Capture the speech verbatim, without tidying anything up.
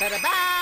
Ba-da-ba!